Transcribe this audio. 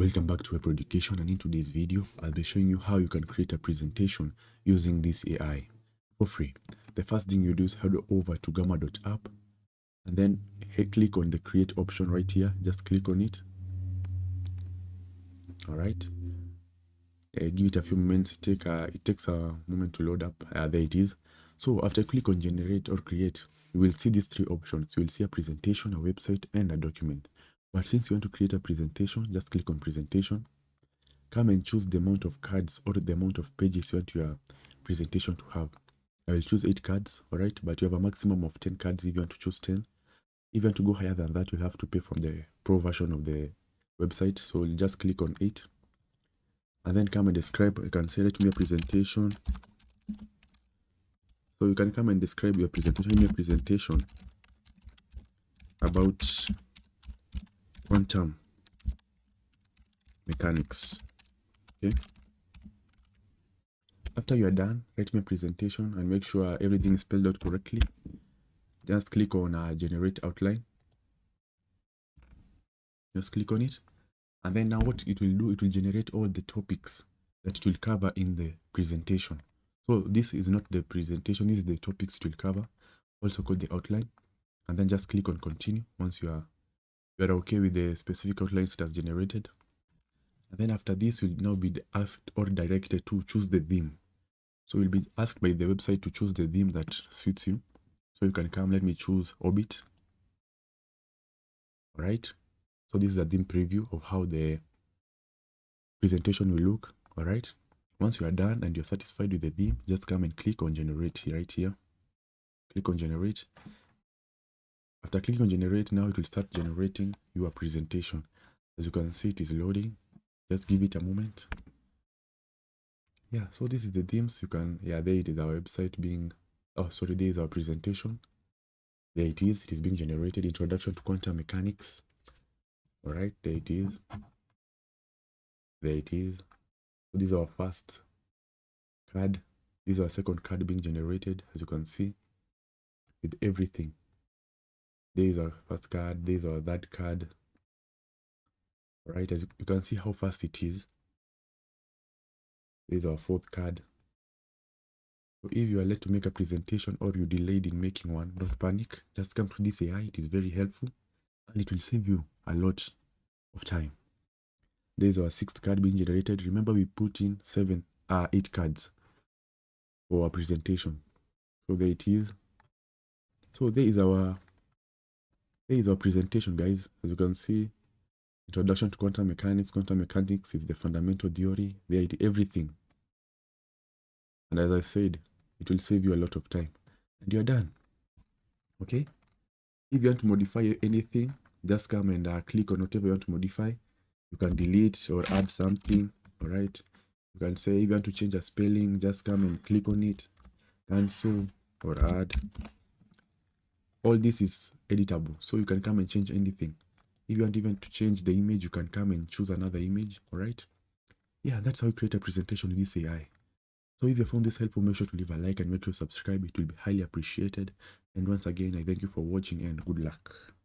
Welcome back to Education, and in today's video I'll be showing you how you can create a presentation using this AI for free. The first thing you do is head over to gamma.app and then click on the create option right here. Just click on it. All right, give it a few moments. It takes a moment to load up. There it is. So after click on generate or create, you will see these three options. You will see a presentation, a website, and a document. But since you want to create a presentation, just click on presentation. Come and choose the amount of cards or the amount of pages you want your presentation to have. I will choose 8 cards, alright, but you have a maximum of 10 cards if you want to choose 10. If you want to go higher than that, you'll have to pay from the pro version of the website. So we'll just click on 8. And then come and describe. You can say "Write me a presentation." So you can come and describe your presentation. "Write me a presentation about quantum mechanics." Okay, after you are done, write me a presentation and make sure everything is spelled out correctly. Just click on generate outline. Just click on it, and then now what it will do, it will generate all the topics that it will cover in the presentation. So this is not the presentation, this is the topics it will cover, also called the outline. And then just click on continue once you are okay with the specific outlines it has generated. And then after this, you'll now be asked or directed to choose the theme. So you'll be asked by the website to choose the theme that suits you. So you can come, let me choose orbit. All right, so this is a theme preview of how the presentation will look. All right, once you are done and you're satisfied with the theme, just come and click on generate right here. Click on generate. After clicking on generate, now it will start generating your presentation. As you can see, it is loading. Just give it a moment. Yeah, so this is the themes. You can, yeah, there it is, our website being, oh sorry, there is our presentation. There it is being generated. Introduction to quantum mechanics. All right, there it is. There it is. So this is our first card. This is our second card being generated, as you can see, with everything. There is our first card, there is our third card. All right, as you can see how fast it is. There is our fourth card. So if you are late to make a presentation or you delayed in making one, don't panic. Just come to this AI, it is very helpful and it will save you a lot of time. There is our sixth card being generated. Remember, we put in 8 cards for our presentation. So there it is. So there is our presentation, guys. As you can see, introduction to quantum mechanics. Quantum mechanics is the fundamental theory. There it is, everything. And as I said, it will save you a lot of time. And you're done. Okay? If you want to modify anything, just come and click on whatever you want to modify. You can delete or add something. All right? You can say, if you want to change a spelling, just come and click on it. Cancel or add. All this is editable, so you can come and change anything. If you want even to change the image, you can come and choose another image. All right, yeah, that's how you create a presentation with this AI. So if you found this helpful, make sure to leave a like and make sure to subscribe. It will be highly appreciated. And once again, I thank you for watching and good luck.